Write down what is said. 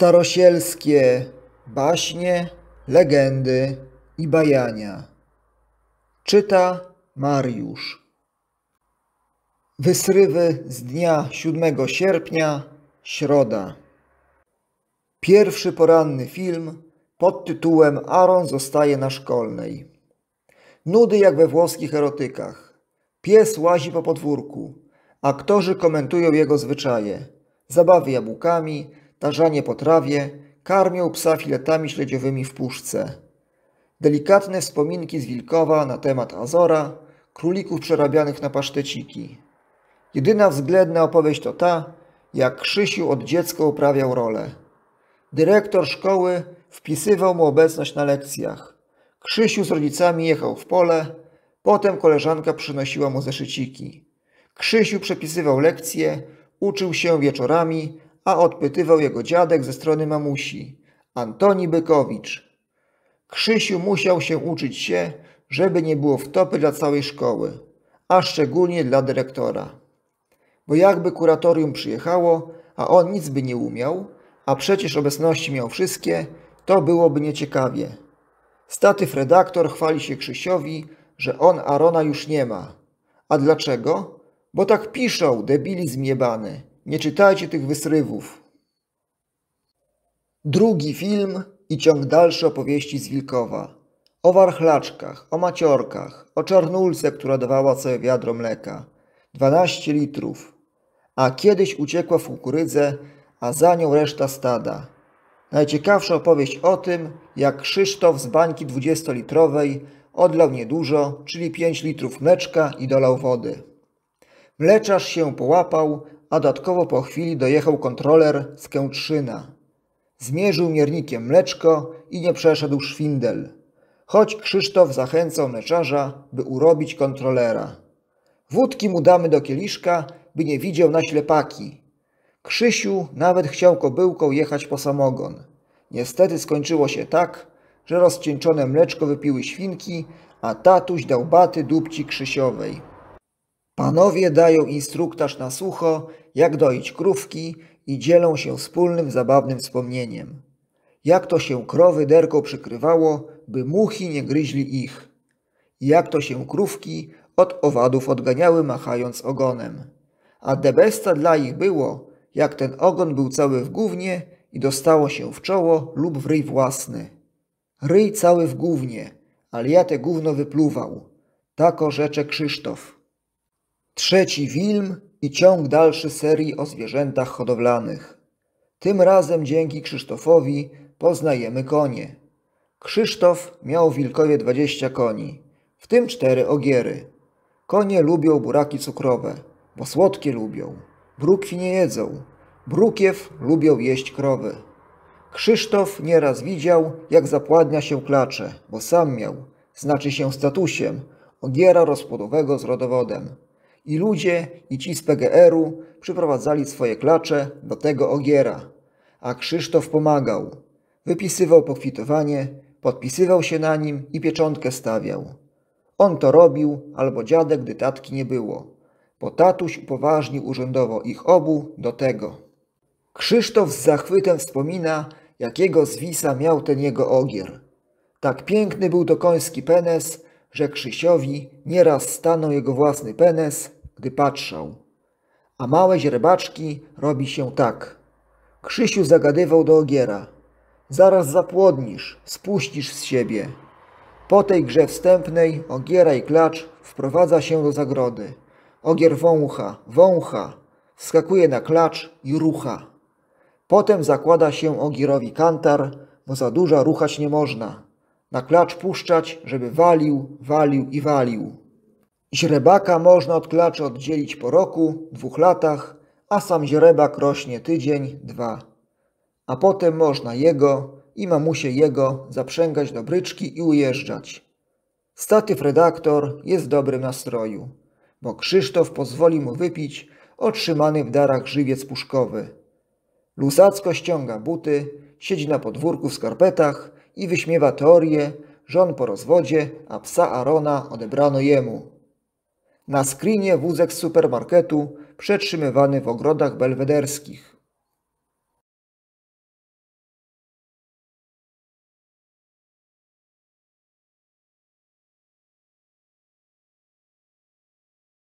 Starosielskie baśnie, legendy i bajania. Czyta Mariusz. Wysrywy z dnia 7 sierpnia, środa. Pierwszy poranny film pod tytułem Aron zostaje na szkolnej. Nudy jak we włoskich erotykach. Pies łazi po podwórku. Aktorzy komentują jego zwyczaje. Zabawy jabłkami, tarzanie po trawie, karmią psa filetami śledziowymi w puszce. Delikatne wspominki z Wilkowa na temat Azora, królików przerabianych na paszteciki. Jedyna względna opowieść to ta, jak Krzysiu od dziecka uprawiał rolę. Dyrektor szkoły wpisywał mu obecność na lekcjach. Krzysiu z rodzicami jechał w pole, potem koleżanka przynosiła mu zeszyciki. Krzysiu przepisywał lekcje, uczył się wieczorami, a odpytywał jego dziadek ze strony mamusi, Antoni Bykowicz. Krzysiu musiał się uczyć się, żeby nie było wtopy dla całej szkoły, a szczególnie dla dyrektora. Bo jakby kuratorium przyjechało, a on nic by nie umiał, a przecież obecności miał wszystkie, to byłoby nieciekawie. Statyw redaktor chwali się Krzysiowi, że on Arona już nie ma. A dlaczego? Bo tak piszą, debilizm jebany. Nie czytajcie tych wysrywów. Drugi film i ciąg dalszy opowieści z Wilkowa. O warchlaczkach, o maciorkach, o czarnulce, która dawała całe wiadro mleka. 12 litrów. A kiedyś uciekła w kukurydzę, a za nią reszta stada. Najciekawsza opowieść o tym, jak Krzysztof z bańki 20-litrowej odlał niedużo, czyli 5 litrów mleczka i dolał wody. Mleczarz się połapał, a dodatkowo po chwili dojechał kontroler z Kętrzyna. Zmierzył miernikiem mleczko i nie przeszedł szwindel, choć Krzysztof zachęcał mleczarza, by urobić kontrolera. Wódki mu damy do kieliszka, by nie widział na ślepaki. Krzysiu nawet chciał kobyłką jechać po samogon. Niestety skończyło się tak, że rozcieńczone mleczko wypiły świnki, a tatuś dał baty dupci Krzysiowej. Panowie dają instruktaż na sucho, jak doić krówki i dzielą się wspólnym zabawnym wspomnieniem. Jak to się krowy derką przykrywało, by muchi nie gryźli ich. Jak to się krówki od owadów odganiały, machając ogonem. A debesta dla ich było, jak ten ogon był cały w gównie i dostało się w czoło lub w ryj własny. Ryj cały w gównie, ale ja te gówno wypluwał. Tako rzecze Krzysztof. Trzeci film i ciąg dalszy serii o zwierzętach hodowlanych. Tym razem dzięki Krzysztofowi poznajemy konie. Krzysztof miał w Wilkowie 20 koni, w tym 4 ogiery. Konie lubią buraki cukrowe, bo słodkie lubią. Brukwi nie jedzą. Brukiew lubią jeść krowy. Krzysztof nieraz widział, jak zapładnia się klacze, bo sam miał, znaczy się statusiem, ogiera rozpłodowego z rodowodem. I ludzie, i ci z PGR-u przyprowadzali swoje klacze do tego ogiera, a Krzysztof pomagał. Wypisywał pokwitowanie, podpisywał się na nim i pieczątkę stawiał. On to robił, albo dziadek, gdy tatki nie było, bo tatuś upoważnił urzędowo ich obu do tego. Krzysztof z zachwytem wspomina, jakiego zwisa miał ten jego ogier. Tak piękny był to koński penes, że Krzysiowi nieraz stanął jego własny penes, gdy patrzał. A małe źrebaczki robi się tak. Krzysiu zagadywał do ogiera. Zaraz zapłodnisz, spuścisz z siebie. Po tej grze wstępnej ogiera i klacz wprowadza się do zagrody. Ogier wącha, wącha, wskakuje na klacz i rucha. Potem zakłada się ogierowi kantar, bo za duża ruchać nie można. Na klacz puszczać, żeby walił, walił i walił. Źrebaka można od klaczy oddzielić po roku, 2 latach, a sam źrebak rośnie tydzień, 2. A potem można jego i mamusie jego zaprzęgać do bryczki i ujeżdżać. Statyw redaktor jest w dobrym nastroju, bo Krzysztof pozwoli mu wypić otrzymany w darach żywiec puszkowy. Luzacko ściąga buty, siedzi na podwórku w skarpetach i wyśmiewa teorię, że on po rozwodzie, a psa Arona odebrano jemu. Na screenie wózek z supermarketu przetrzymywany w ogrodach belwederskich.